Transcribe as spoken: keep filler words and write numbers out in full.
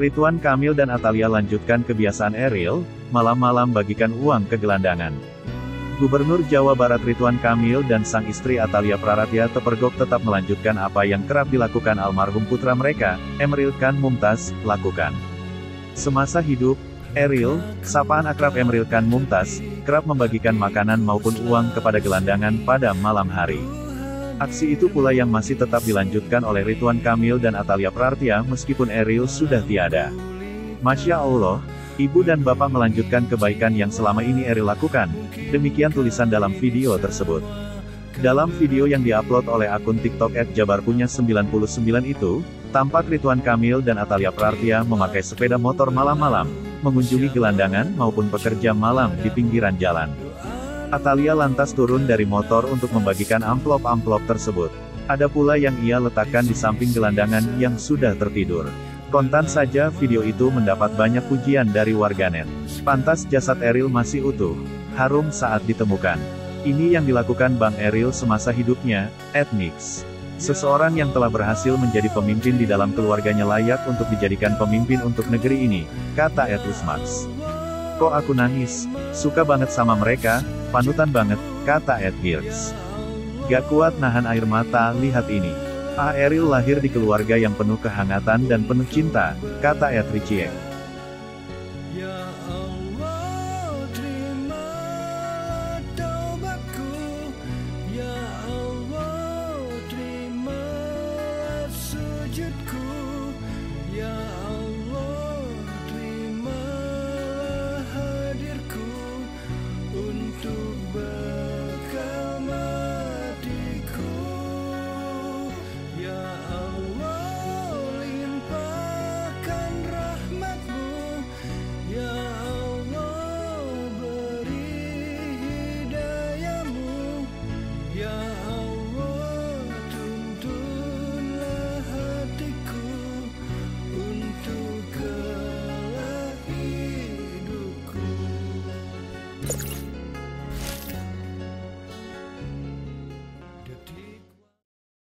Ridwan Kamil dan Atalia lanjutkan kebiasaan Eril, malam-malam bagikan uang ke gelandangan. Gubernur Jawa Barat Ridwan Kamil dan sang istri Atalia Praratya tepergok tetap melanjutkan apa yang kerap dilakukan almarhum putra mereka, Emmeril Kahn Mumtadz, lakukan. Semasa hidup, Eril, sapaan akrab Emmeril Kahn Mumtadz, kerap membagikan makanan maupun uang kepada gelandangan pada malam hari. Aksi itu pula yang masih tetap dilanjutkan oleh Ridwan Kamil dan Atalia Praratya meskipun Eril sudah tiada. Masya Allah, ibu dan bapak melanjutkan kebaikan yang selama ini Eril lakukan, demikian tulisan dalam video tersebut. Dalam video yang diupload oleh akun TikTok et jabarpunya sembilan puluh sembilan itu, tampak Ridwan Kamil dan Atalia Praratya memakai sepeda motor malam-malam, mengunjungi gelandangan maupun pekerja malam di pinggiran jalan. Atalia lantas turun dari motor untuk membagikan amplop-amplop tersebut. Ada pula yang ia letakkan di samping gelandangan yang sudah tertidur. Kontan saja video itu mendapat banyak pujian dari warganet. Pantas jasad Eril masih utuh, harum saat ditemukan. Ini yang dilakukan Bang Eril semasa hidupnya, etniks. Seseorang yang telah berhasil menjadi pemimpin di dalam keluarganya layak untuk dijadikan pemimpin untuk negeri ini, kata Etus Max. Kok aku nangis, suka banget sama mereka, panutan banget, kata Ed Gears. Gak kuat nahan air mata, lihat ini. Ah, Eril lahir di keluarga yang penuh kehangatan dan penuh cinta, kata Ed Richiek.